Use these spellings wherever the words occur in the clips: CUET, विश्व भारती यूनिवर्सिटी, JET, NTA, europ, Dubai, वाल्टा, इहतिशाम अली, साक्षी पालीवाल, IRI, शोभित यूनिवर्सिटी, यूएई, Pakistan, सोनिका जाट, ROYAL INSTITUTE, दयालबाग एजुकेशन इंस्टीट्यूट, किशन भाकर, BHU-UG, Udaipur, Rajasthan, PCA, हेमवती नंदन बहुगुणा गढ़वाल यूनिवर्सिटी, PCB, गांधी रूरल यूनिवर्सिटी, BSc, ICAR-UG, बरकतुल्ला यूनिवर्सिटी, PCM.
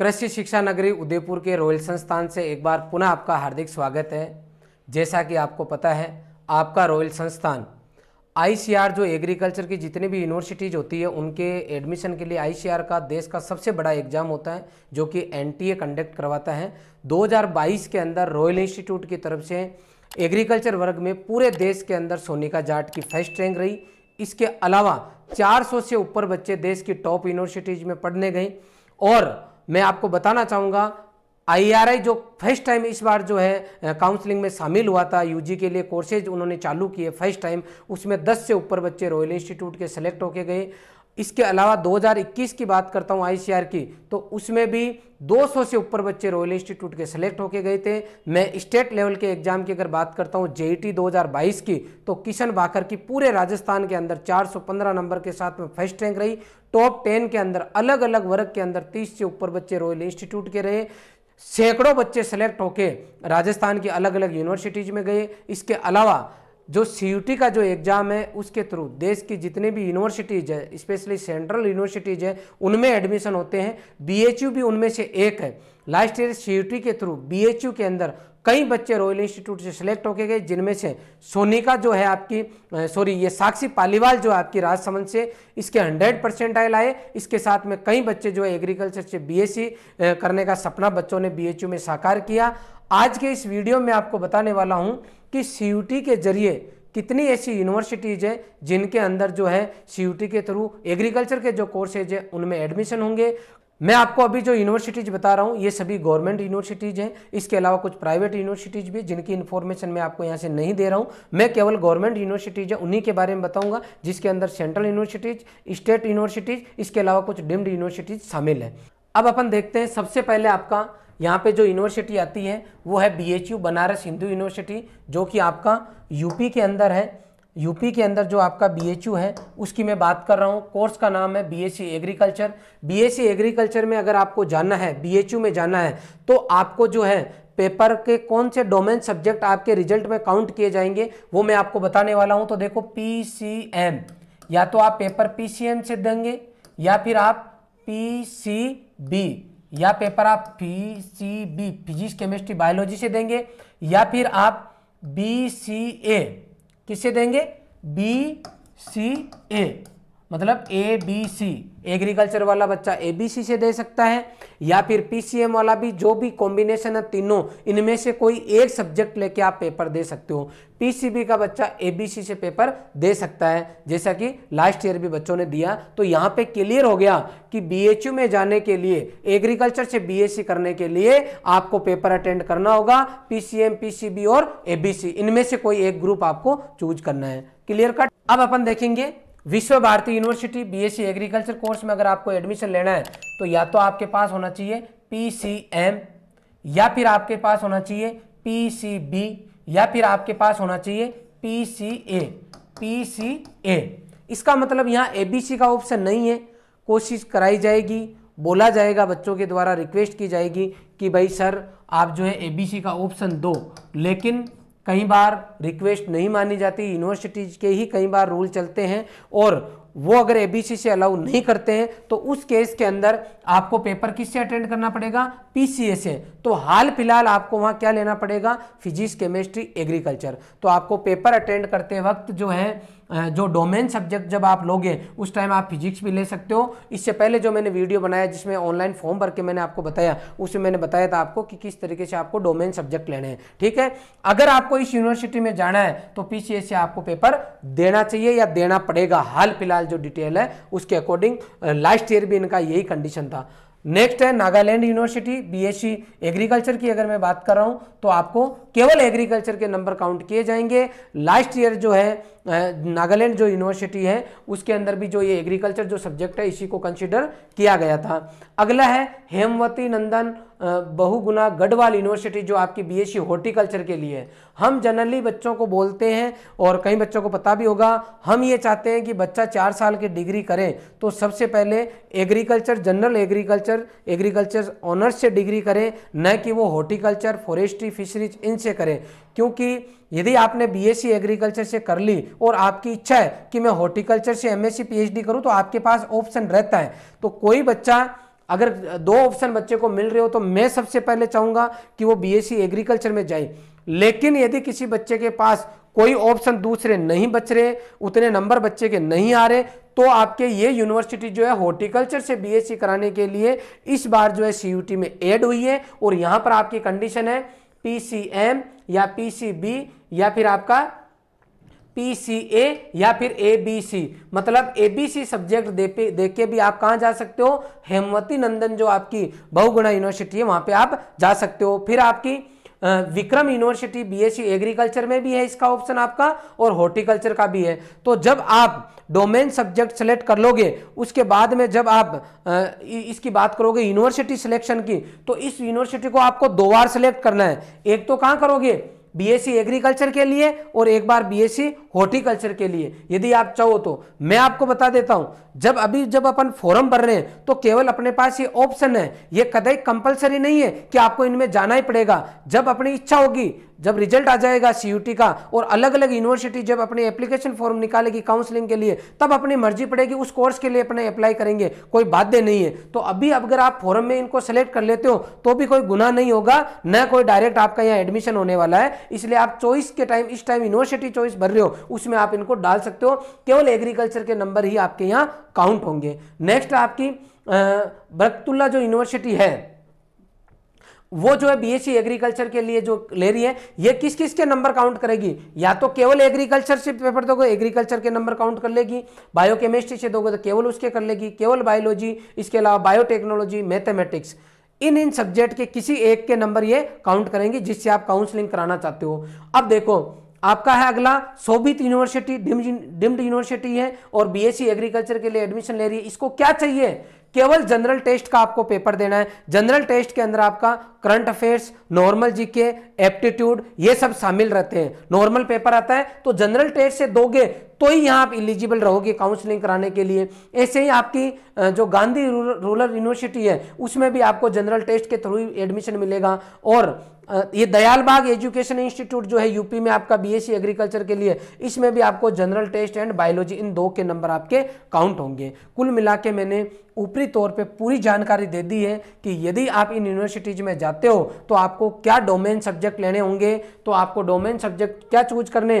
कृषि शिक्षा नगरी उदयपुर के रॉयल संस्थान से एक बार पुनः आपका हार्दिक स्वागत है। जैसा कि आपको पता है, आपका रॉयल संस्थान ICAR जो एग्रीकल्चर की जितनी भी यूनिवर्सिटीज़ होती है उनके एडमिशन के लिए ICAR का देश का सबसे बड़ा एग्जाम होता है जो कि NTA कंडक्ट करवाता है। 2022 के अंदर रॉयल इंस्टीट्यूट की तरफ से एग्रीकल्चर वर्ग में पूरे देश के अंदर सोनिका जाट की फर्स्ट रैंक रही। इसके अलावा 400 से ऊपर बच्चे देश की टॉप यूनिवर्सिटीज़ में पढ़ने गए। और मैं आपको बताना चाहूँगा IRI जो फर्स्ट टाइम इस बार जो है काउंसलिंग में शामिल हुआ था, UG के लिए कोर्सेज उन्होंने चालू किए फर्स्ट टाइम, उसमें 10 से ऊपर बच्चे रॉयल इंस्टीट्यूट के सेलेक्ट होके गए। इसके अलावा 2021 की बात करता हूँ ICAR की, तो उसमें भी 200 से ऊपर बच्चे रॉयल इंस्टीट्यूट के सेलेक्ट होके गए थे। मैं स्टेट लेवल के एग्जाम की अगर बात करता हूँ JET 2022 की, तो किशन भाकर की पूरे राजस्थान के अंदर 415 नंबर के साथ में फर्स्ट रैंक रही। टॉप 10 के अंदर अलग अलग वर्ग के अंदर 30 से ऊपर बच्चे रॉयल इंस्टीट्यूट के रहे। सैकड़ों बच्चे सेलेक्ट होके राजस्थान की अलग अलग यूनिवर्सिटीज़ में गए। इसके अलावा जो CUET का जो एग्ज़ाम है उसके थ्रू देश की जितने भी यूनिवर्सिटीज़ है, स्पेशली सेंट्रल यूनिवर्सिटीज़ है, उनमें एडमिशन होते हैं। BHU भी उनमें से एक है। लास्ट ईयर CUET के थ्रू BHU के अंदर कई बच्चे रॉयल इंस्टीट्यूट से सिलेक्ट होके गए, जिनमें से सोनिका जो है आपकी साक्षी पालीवाल जो आपकी राजसमंद से, इसके 100% आए। इसके साथ में कई बच्चे जो है एग्रीकल्चर से BSc करने का सपना बच्चों ने BHU में साकार किया। आज के इस वीडियो में आपको बताने वाला हूं कि CUET के जरिए कितनी ऐसी यूनिवर्सिटीज़ हैं जिनके अंदर जो है CUET के थ्रू एग्रीकल्चर के जो कोर्सेज हैं उनमें एडमिशन होंगे। मैं आपको अभी जो यूनिवर्सिटीज़ बता रहा हूँ ये सभी गवर्नमेंट यूनिवर्सिटीज़ हैं। इसके अलावा कुछ प्राइवेट यूनिवर्सिटीज़ भी, जिनकी इन्फॉर्मेशन मैं आपको यहाँ से नहीं दे रहा हूँ। मैं केवल गवर्नमेंट यूनिवर्सिटीज़ है उन्हीं के बारे में बताऊँगा, जिसके अंदर सेंट्रल यूनिवर्सिटीज़, स्टेट यूनिवर्सिटीज़, इसके अलावा कुछ डीम्ड यूनिवर्सिटीज़ शामिल हैं। अब अपन देखते हैं। सबसे पहले आपका यहाँ पे जो यूनिवर्सिटी आती है वो है BHU बनारस हिंदू यूनिवर्सिटी, जो कि आपका यूपी के अंदर है। यूपी के अंदर जो आपका BHU है उसकी मैं बात कर रहा हूँ। कोर्स का नाम है BSc एग्रीकल्चर। BSc एग्रीकल्चर में अगर आपको जाना है, BHU में जाना है, तो आपको जो है पेपर के कौन से डोमेन सब्जेक्ट आपके रिजल्ट में काउंट किए जाएंगे वो मैं आपको बताने वाला हूँ। तो देखो, PCM, या तो आप पेपर PCM से देंगे या फिर आप PCB, या पेपर आप PCB फिजिक्स केमिस्ट्री बायोलॉजी से देंगे, या फिर आप BCA किससे देंगे, BCA मतलब ABC एग्रीकल्चर वाला बच्चा ABC से दे सकता है, या फिर PCM वाला भी। जो भी कॉम्बिनेशन है तीनों, इनमें से कोई एक सब्जेक्ट लेके आप पेपर दे सकते हो। PCB का बच्चा ABC से पेपर दे सकता है, जैसा कि लास्ट ईयर भी बच्चों ने दिया। तो यहाँ पे क्लियर हो गया कि BHU में जाने के लिए, एग्रीकल्चर से BSc करने के लिए आपको पेपर अटेंड करना होगा। PCM, PCB और ABC, इनमें से कोई एक ग्रुप आपको चूज करना है। Clear cut. अब अपन देखेंगे विश्व भारती यूनिवर्सिटी। BSc agriculture course में अगर आपको एडमिशन लेना है तो या तो आपके पास होना चाहिए PCM, या फिर आपके पास होना चाहिए PCB, या फिर आपके पास होना चाहिए PCA। इसका मतलब यहाँ ABC का ऑप्शन नहीं है। कोशिश कराई जाएगी, बोला जाएगा, बच्चों के द्वारा रिक्वेस्ट की जाएगी कि भाई सर आप जो है ABC का ऑप्शन दो, लेकिन कई बार रिक्वेस्ट नहीं मानी जाती। यूनिवर्सिटीज़ के ही कई बार रूल चलते हैं, और वो अगर ABC से अलाउ नहीं करते हैं तो उस केस के अंदर आपको पेपर किससे अटेंड करना पड़ेगा, PCA से। तो हाल फिलहाल आपको वहाँ क्या लेना पड़ेगा, फिजिक्स केमिस्ट्री एग्रीकल्चर। तो आपको पेपर अटेंड करते वक्त जो है, जो डोमेन सब्जेक्ट जब आप लोगे उस टाइम आप फिजिक्स भी ले सकते हो। इससे पहले जो मैंने वीडियो बनाया जिसमें ऑनलाइन फॉर्म भर के मैंने आपको बताया, उसमें मैंने बताया था आपको कि किस तरीके से आपको डोमेन सब्जेक्ट लेने हैं। ठीक है, अगर आपको इस यूनिवर्सिटी में जाना है तो PCA से आपको पेपर देना चाहिए या देना पड़ेगा। हाल फिलहाल जो डिटेल है उसके अकॉर्डिंग लास्ट ईयर भी इनका यही कंडीशन था। नेक्स्ट है नागालैंड यूनिवर्सिटी। BSc एग्रीकल्चर की अगर मैं बात कर रहा हूं तो आपको केवल एग्रीकल्चर के नंबर काउंट किए जाएंगे। लास्ट ईयर जो है नागालैंड जो यूनिवर्सिटी है उसके अंदर भी जो ये एग्रीकल्चर जो सब्जेक्ट है इसी को कंसीडर किया गया था। अगला है हेमवती नंदन बहुगुना गढ़वाल यूनिवर्सिटी, जो आपकी BSc हॉर्टिकल्चर के लिए है। हम जनरली बच्चों को बोलते हैं, और कई बच्चों को पता भी होगा, हम ये चाहते हैं कि बच्चा 4 साल की डिग्री करें तो सबसे पहले agriculture, general agriculture, agriculture honours से डिग्री करें, न कि वो हॉर्टिकल्चर, फॉरेस्ट्री, फिशरीज इनसे करें। क्योंकि यदि आपने BSc एग्रीकल्चर से कर ली और आपकी इच्छा है कि मैं हॉर्टिकल्चर से MSc PhD करूँ, तो आपके पास ऑप्शन रहता है। तो कोई बच्चा अगर दो ऑप्शन बच्चे को मिल रहे हो तो मैं सबसे पहले चाहूँगा कि वो बीएससी एग्रीकल्चर में जाए। लेकिन यदि किसी बच्चे के पास कोई ऑप्शन दूसरे नहीं बच रहे, उतने नंबर बच्चे के नहीं आ रहे, तो आपके ये यूनिवर्सिटी जो है हॉर्टिकल्चर से बीएससी कराने के लिए इस बार जो है सीयूटी में ऐड हुई है। और यहाँ पर आपकी कंडीशन है पीसीएम या पीसीबी या फिर आपका पीसीए या फिर एबीसी, मतलब एबीसी सब्जेक्ट देके भी आप कहाँ जा सकते हो, हेमवती नंदन जो आपकी बहुगुणा यूनिवर्सिटी है वहाँ पे आप जा सकते हो। फिर आपकी विक्रम यूनिवर्सिटी बीएससी एग्रीकल्चर में भी है इसका ऑप्शन आपका, और हॉर्टिकल्चर का भी है। तो जब आप डोमेन सब्जेक्ट सेलेक्ट कर लोगे, उसके बाद में जब आप इसकी बात करोगे यूनिवर्सिटी सिलेक्शन की, तो इस यूनिवर्सिटी को आपको दो बार सेलेक्ट करना है। एक तो कहाँ करोगे, बीएससी एग्रीकल्चर के लिए, और एक बार बीएससी हॉर्टिकल्चर के लिए, यदि आप चाहो तो। मैं आपको बता देता हूं, जब अपन फॉर्म भर रहे हैं तो केवल अपने पास ये ऑप्शन है, ये कतई कंपलसरी नहीं है कि आपको इनमें जाना ही पड़ेगा। जब अपनी इच्छा होगी, जब रिजल्ट आ जाएगा सीयूटी का, और अलग अलग यूनिवर्सिटी जब अपने एप्लीकेशन फॉर्म निकालेगी काउंसलिंग के लिए, तब अपनी मर्जी पड़ेगी उस कोर्स के लिए अपने अप्लाई करेंगे, कोई बाध्य नहीं है। तो अभी अगर आप फॉर्म में इनको सेलेक्ट कर लेते हो तो भी कोई गुनाह नहीं होगा, न कोई डायरेक्ट आपका यहाँ एडमिशन होने वाला है। इसलिए आप चॉइस के टाइम, इस टाइम यूनिवर्सिटी चॉइस भर रहे हो, उसमें आप इनको डाल सकते हो। केवल एग्रीकल्चर के नंबर ही आपके यहाँ काउंट होंगे। नेक्स्ट आपकी बरकतुल्ला जो यूनिवर्सिटी है वो जो है बीएससी एग्रीकल्चर के लिए जो ले रही है, ये किस किस के नंबर काउंट करेगी, या तो केवल एग्रीकल्चर से पेपर दोगे एग्रीकल्चर के नंबर काउंट कर लेगी, बायोकेमिस्ट्री से दोगे तो केवल उसके कर लेगी, केवल बायोलॉजी, इसके अलावा बायोटेक्नोलॉजी, मैथमेटिक्स, इन सब्जेक्ट के किसी एक के नंबर ये काउंट करेंगी जिससे आप काउंसलिंग कराना चाहते हो। अब देखो आपका है अगला शोभित यूनिवर्सिटी, डिम्ड यूनिवर्सिटी है और बीएससी एग्रीकल्चर के लिए एडमिशन ले रही है। इसको क्या चाहिए, केवल जनरल टेस्ट का आपको पेपर देना है। जनरल टेस्ट के अंदर आपका current affairs, normal GK, aptitude, ये सब शामिल रहते हैं। नॉर्मल पेपर आता है तो जनरल टेस्ट से दोगे तो ही यहाँ आप एलिजिबल रहोगे काउंसलिंग कराने के लिए। ऐसे ही आपकी जो गांधी रूरल यूनिवर्सिटी है उसमें भी आपको जनरल टेस्ट के थ्रू एडमिशन मिलेगा। और ये दयालबाग एजुकेशन इंस्टीट्यूट जो है यूपी में आपका बीएससी एग्रीकल्चर के लिए, इसमें भी आपको जनरल टेस्ट एंड बायोलॉजी, इन दो के नंबर आपके काउंट होंगे। कुल मिला के मैंने ऊपरी तौर पे पूरी जानकारी दे दी है कि यदि आप इन यूनिवर्सिटीज में जाते हो तो आपको क्या डोमेन सब्जेक्ट लेने होंगे। तो आपको डोमेन सब्जेक्ट क्या चूज करने,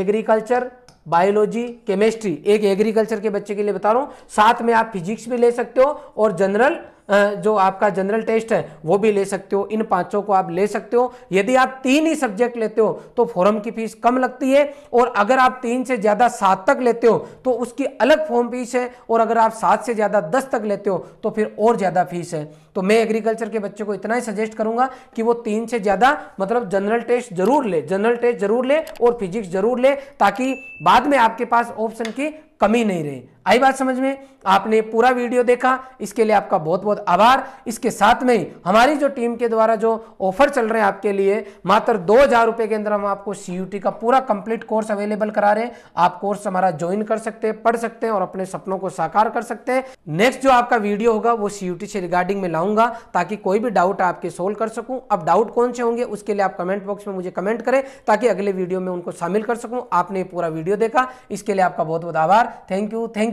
एग्रीकल्चर, बायोलॉजी, केमिस्ट्री, एक एग्रीकल्चर के बच्चे के लिए बता रहा हूँ, साथ में आप फिजिक्स भी ले सकते हो और जनरल जो आपका जनरल टेस्ट है वो भी ले सकते हो। इन पांचों को आप ले सकते हो। यदि आप तीन ही सब्जेक्ट लेते हो तो फॉर्म की फीस कम लगती है, और अगर आप तीन से ज़्यादा 7 तक लेते हो तो उसकी अलग फॉर्म फीस है, और अगर आप 7 से ज़्यादा 10 तक लेते हो तो फिर और ज़्यादा फीस है। तो मैं एग्रीकल्चर के बच्चे को इतना ही सजेस्ट करूंगा कि वो 3 से ज़्यादा, मतलब जनरल टेस्ट जरूर ले, जनरल टेस्ट जरूर ले और फिजिक्स जरूर ले, ताकि बाद में आपके पास ऑप्शन की कमी नहीं रहे। आई बात समझ में? आपने पूरा वीडियो देखा, इसके लिए आपका बहुत बहुत आभार। इसके साथ में ही हमारी जो टीम के द्वारा जो ऑफर चल रहे हैं आपके लिए, मात्र 2000 रुपये के अंदर हम आपको सीयूटी का पूरा कंप्लीट कोर्स अवेलेबल करा रहे हैं। आप कोर्स हमारा ज्वाइन कर सकते हैं, पढ़ सकते हैं और अपने सपनों को साकार कर सकते हैं। नेक्स्ट जो आपका वीडियो होगा वो सीयूटी से रिगार्डिंग में लाऊंगा, ताकि कोई भी डाउट आपके सोल्व कर सकूँ। अब डाउट कौन से होंगे उसके लिए आप कमेंट बॉक्स में मुझे कमेंट करें, ताकि अगले वीडियो में उनको शामिल कर सकूँ। आपने पूरा वीडियो देखा, इसके लिए आपका बहुत बहुत आभार। Thank you